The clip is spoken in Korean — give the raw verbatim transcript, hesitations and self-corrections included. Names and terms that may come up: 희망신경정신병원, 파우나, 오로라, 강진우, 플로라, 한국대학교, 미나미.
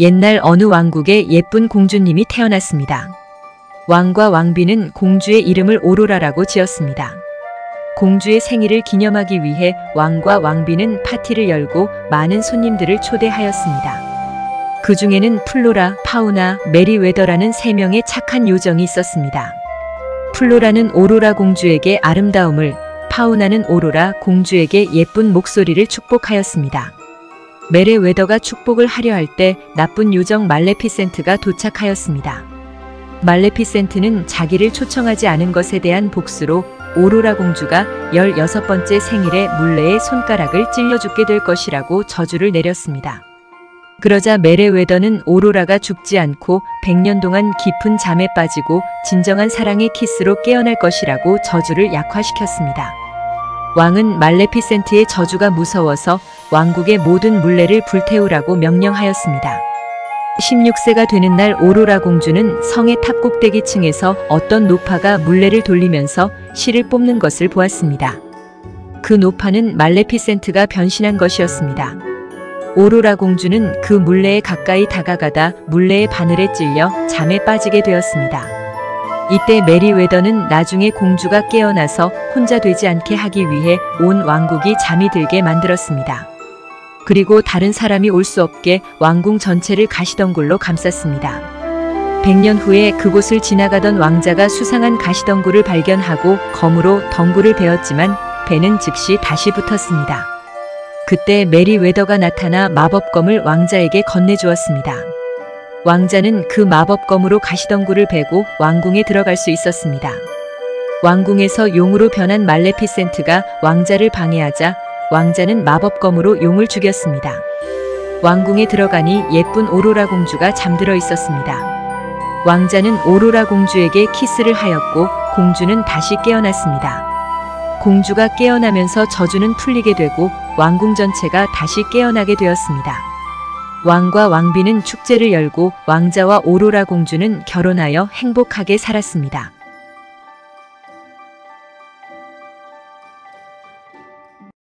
옛날 어느 왕국에 예쁜 공주님이 태어났습니다. 왕과 왕비는 공주의 이름을 오로라라고 지었습니다. 공주의 생일을 기념하기 위해 왕과 왕비는 파티를 열고 많은 손님들을 초대하였습니다. 그 중에는 플로라, 파우나, 메리웨더라는 세 명의 착한 요정이 있었습니다. 플로라는 오로라 공주에게 아름다움을, 파우나는 오로라 공주에게 예쁜 목소리를 축복하였습니다. 메리웨더가 축복을 하려 할 때 나쁜 요정 말레피센트가 도착하였습니다. 말레피센트는 자기를 초청하지 않은 것에 대한 복수로 오로라 공주가 열여섯 번째 생일에 물레에 손가락을 찔려 죽게 될 것이라고 저주를 내렸습니다. 그러자 메리웨더는 오로라가 죽지 않고 백 년 동안 깊은 잠에 빠지고 진정한 사랑의 키스로 깨어날 것이라고 저주를 약화시켰습니다. 왕은 말레피센트의 저주가 무서워서 왕국의 모든 물레를 불태우라고 명령하였습니다. 십육 세가 되는 날 오로라 공주는 성의 탑 꼭대기 층에서 어떤 노파가 물레를 돌리면서 실을 뽑는 것을 보았습니다. 그 노파는 말레피센트가 변신한 것이었습니다. 오로라 공주는 그 물레에 가까이 다가가다 물레의 바늘에 찔려 잠에 빠지게 되었습니다. 이때 메리웨더는 나중에 공주가 깨어나서 혼자 되지 않게 하기 위해 온 왕국이 잠이 들게 만들었습니다. 그리고 다른 사람이 올 수 없게 왕궁 전체를 가시덩굴로 감쌌습니다. 백 년 후에 그곳을 지나가던 왕자가 수상한 가시덩굴을 발견하고 검으로 덩굴을 베었지만 배는 즉시 다시 붙었습니다. 그때 메리웨더가 나타나 마법검을 왕자에게 건네주었습니다. 왕자는 그 마법검으로 가시덩굴을 베고 왕궁에 들어갈 수 있었습니다. 왕궁에서 용으로 변한 말레피센트가 왕자를 방해하자 왕자는 마법검으로 용을 죽였습니다. 왕궁에 들어가니 예쁜 오로라 공주가 잠들어 있었습니다. 왕자는 오로라 공주에게 키스를 하였고 공주는 다시 깨어났습니다. 공주가 깨어나면서 저주는 풀리게 되고 왕궁 전체가 다시 깨어나게 되었습니다. 왕과 왕비는 축제를 열고 왕자와 오로라 공주는 결혼하여 행복하게 살았습니다.